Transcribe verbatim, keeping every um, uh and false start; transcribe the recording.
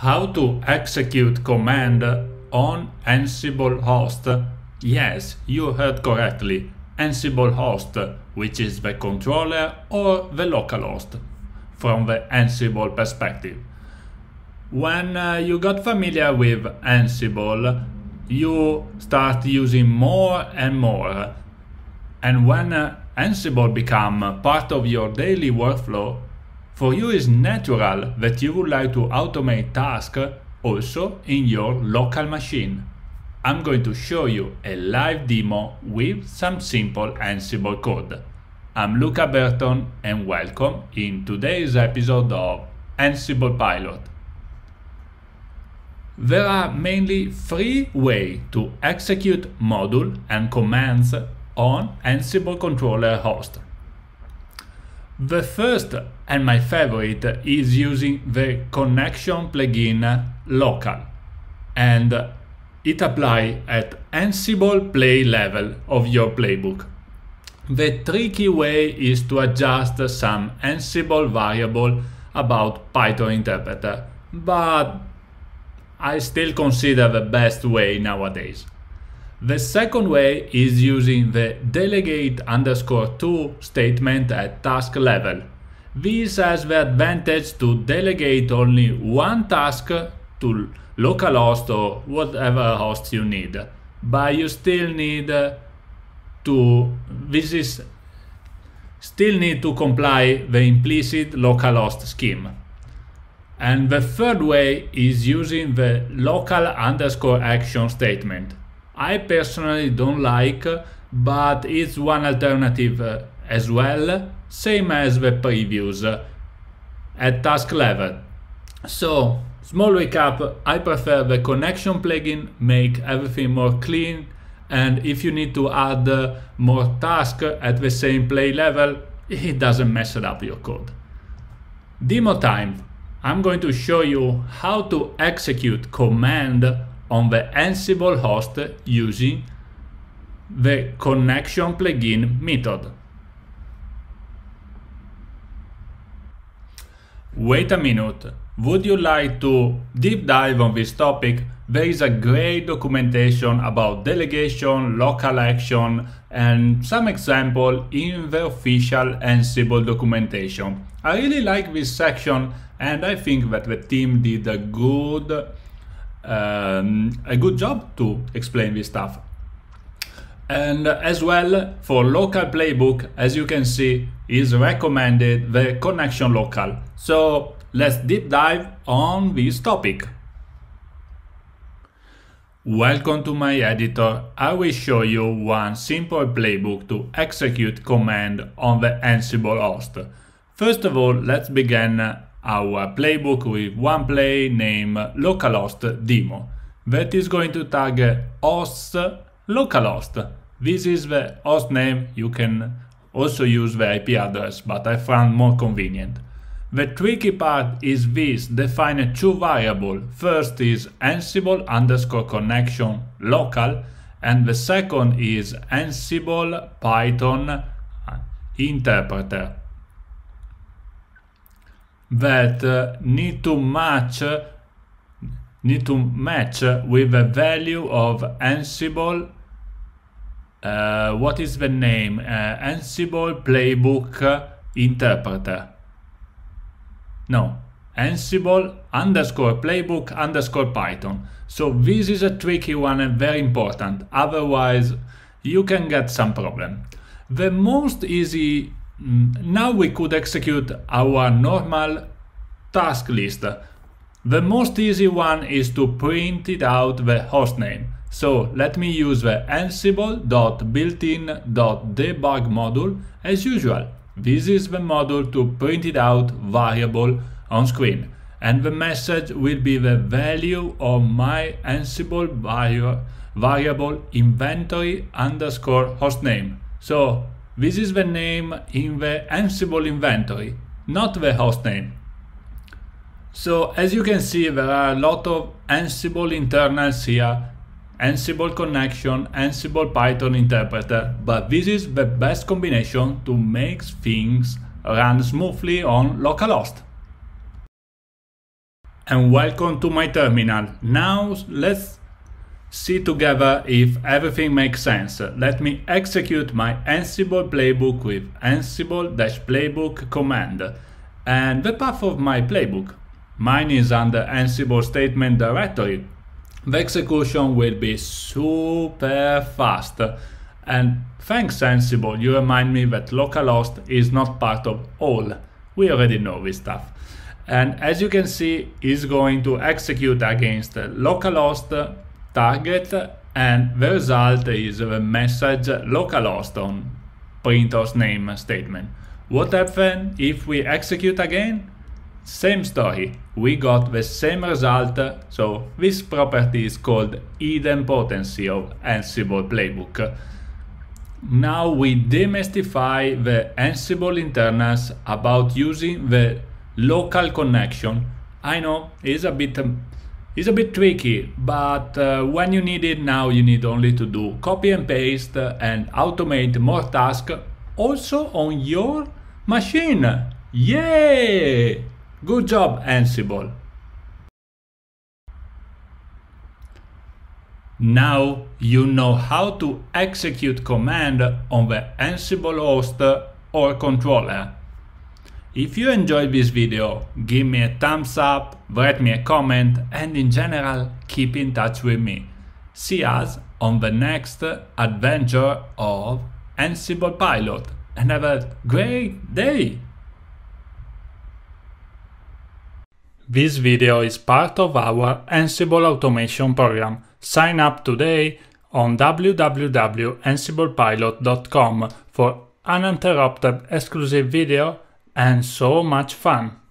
How to execute command on Ansible host? Yes, you heard correctly, Ansible host, which is the controller or the local host from the Ansible perspective. When uh, you got familiar with Ansible, you start using more and more. And when uh, Ansible become part of your daily workflow, for you it's natural that you would like to automate tasks also in your local machine. I'm going to show you a live demo with some simple Ansible code. I'm Luca Berton and welcome in today's episode of Ansible Pilot. There are mainly three ways to execute module and commands on Ansible controller host. The first and my favorite is using the connection plugin local, and it applies at Ansible play level of your playbook. The tricky way is to adjust some Ansible variable about Python interpreter, but I still consider the best way nowadays. The second way is using the delegate underscore to statement at task level. This has the advantage to delegate only one task to localhost or whatever host you need, but you still need to this is still need to comply the implicit localhost scheme. And the third way is using the local underscore action statement. I personally don't like, but it's one alternative uh, as well, same as the previous uh, at task level. So, small recap, I prefer the connection plugin, make everything more clean, and if you need to add uh, more tasks at the same play level, it doesn't mess up your code. Demo time. I'm going to show you how to execute command on the Ansible host using the connection plugin method. Wait a minute, would you like to deep dive on this topic? There is a great documentation about delegation, local action, and some example in the official Ansible documentation. I really like this section, and I think that the team did a good, um, a good job to explain this stuff. And as well, for local playbook, as you can see, is recommended the connection local. So let's deep dive on this topic. Welcome to my editor. I will show you one simple playbook to execute command on the Ansible host. First of all, let's begin our playbook with one play named localhost demo that is going to tag hosts localhost. This is the host name. You can also use the I P address, but I found more convenient. The tricky part is this, define two variables. First is Ansible underscore connection local, and the second is Ansible Python interpreter that uh, need to match uh, need to match with the value of Ansible. Uh, what is the name? Uh, Ansible playbook interpreter. No, Ansible underscore playbook underscore Python. So this is a tricky one and very important. Otherwise, you can get some problem. The most easy, now we could execute our normal task list. The most easy one is to print it out the hostname. So let me use the ansible dot builtin dot debug module as usual. This is the module to print it out variable on screen, and the message will be the value of my Ansible variable inventory underscore hostname. So this is the name in the Ansible inventory, not the hostname. So as you can see, there are a lot of Ansible internals here, Ansible connection, Ansible Python interpreter, but this is the best combination to make things run smoothly on localhost. and welcome to my terminal. Now let's see together if everything makes sense. Let me execute my Ansible playbook with ansible-playbook command and the path of my playbook. Mine is under Ansible statement directory. The execution will be super fast. And thanks Ansible, you remind me that localhost is not part of all. We already know this stuff. And as you can see, it's going to execute against localhost target, and the result is the message localhost on printer's name statement. What happens if we execute again? Same story, we got the same result, so this property is called hidden potency of Ansible playbook. Now we demystify the Ansible internals about using the local connection. I know, it's a bit um, it's a bit tricky, but uh, when you need it now, you need only to do copy and paste and automate more tasks also on your machine. Yay! Good job, Ansible! Now you know how to execute command on the Ansible host or controller. If you enjoyed this video, give me a thumbs up, write me a comment, and in general keep in touch with me. See us on the next adventure of Ansible Pilot, and have a great day! This video is part of our Ansible automation program. Sign up today on w w w dot ansible pilot dot com for uninterrupted exclusive video and so much fun.